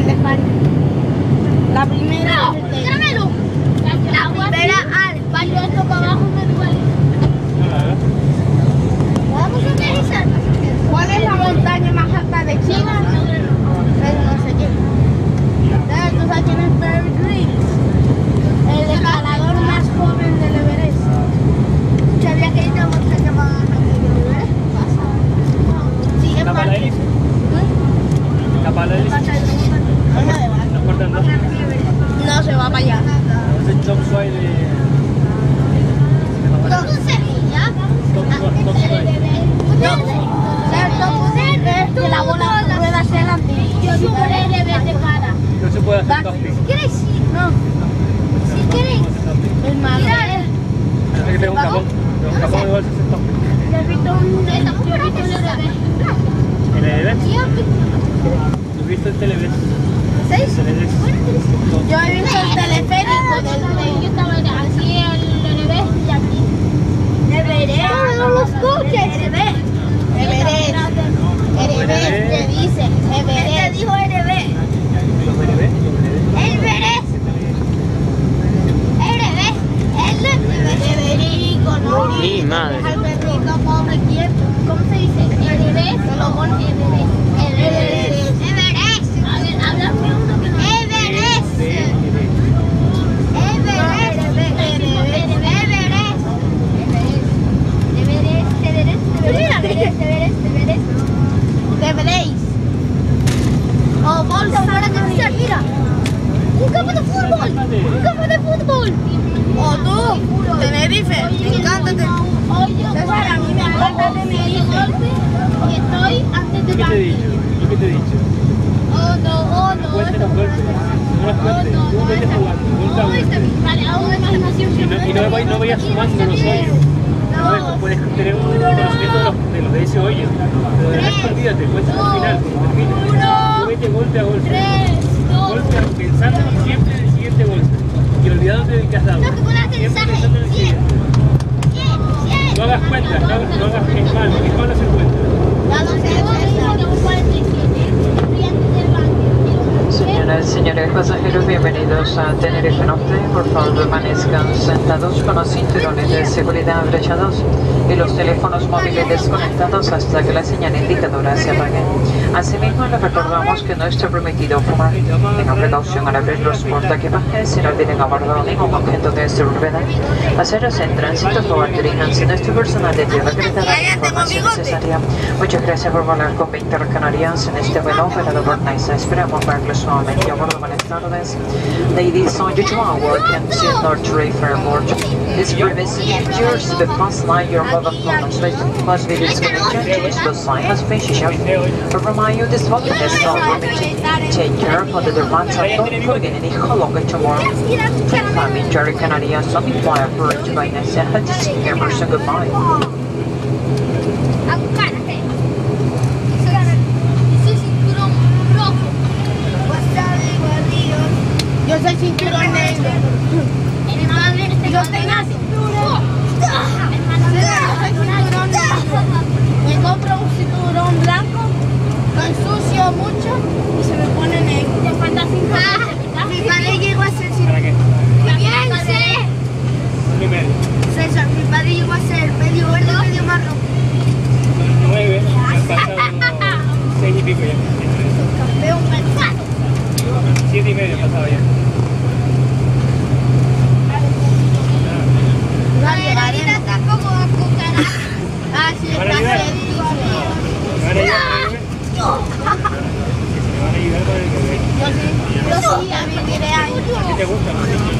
nacionales de España. La primera... ¡No! ¡Trámelo! La primera al español, esto para abajo de Vueling. Vamos a utilizar. ¿Cuál es la montaña más alta de China? No sé qué. Entonces aquí en el Perry Grylls, el escalador más joven del Everest. Sabía que esta montaña se llamaba Everest. Sí, es parte. No se va para allá. No, que la bola pueda ser yo superé de vez de cara. No se puede hacer topping. Si queréis, sí. No. Si queréis. Es malo. Parece que tengo un capón. Pero un capón igual se hace topping. ¿El Televes? ¿Tú viste el Televes? ¿Seis? Yo he visto el teleférico del tren. Yo estaba así el Televes y aquí. ¡Everest! ¡No los coches! ¡Everest! Everest, te dice. Everest. Él te dijo Everest. Everest. Everest. Él es Iberico, no. Mi madre. ¿Cómo se dice? Everest. Everest. Everest. Habla uno que no. Everest. Everest. Everest. Everest. Everest. Everest. ¿Qué veréis? ¡Oh, bolsa para que me sea! ¡Mira! ¡Un campo de fútbol! ¡Un campo de fútbol! ¡Oh, tú! ¡Tenerife! ¡Me encanta! Hoy yo para mí me encanta Tenerife. Y estoy antes de partir. ¿Qué te he dicho? ¡Oh, no! ¡Oh, no! ¡Oh, no! ¡Oh, no! ¡Oh, no! Vale, hago de imaginación. Y no vayas sumando los hoyos. Puedes tener un conocimiento de los de ese hoyo, pero de resto olvídate, cuentas al final, termina, vete golpe a golpe, pensando siempre en el siguiente golpe y olvidándote del que has dado, siempre pensando en el siguiente. No hagas cuentas, no hagas es mal hacer cuentas. Señoras y señores pasajeros, bienvenidos a Tenerife Norte. Por favor, permanezcan sentados con los cinturones de seguridad abrochados y los teléfonos móviles desconectados hasta que la señal indicadora se apague. Asimismo, les recordamos que no está permitido fumar. Tengan precaución al abrir los portaequipajes, si no olviden abordar ningún objeto de seguridad. Pasajeros en tránsito, por favor, diríjanse a nuestro personal de tierra que les dará información necesaria. Muchas gracias por volar con Vueling Canarias en este vuelo operado por NISA. Esperamos verlos suavemente a bordo. Buenas tardes. Ladies and gentlemen, welcome to North Airport. This previous features the first line your mobile phone must be disconnected to which the sign must be shut. To remind you, this hotel is not permitted. Take care for the demands and don't forget any holiday tomorrow. Welcome to Canarias, on the fly operated by NISA. Have to see everyone. Goodbye. Yo soy cinturón negro. Yo tengo cinturón. Soy cinturón negro. Me compro un cinturón blanco, lo ensucio mucho y se me pone negro. ¿Te falta cinturón? Mi padre llegó a ser cinturón. César, mi padre llegó a ser medio verde, medio marrón. 9, han pasado 6 y pico ya. Campeón mercado. 7:30 pasado ya. La bailarina tampoco va a buscar nada. Ah, sí, está serio. Yo sí, a mí me iré ahí. ¿Qué te gusta?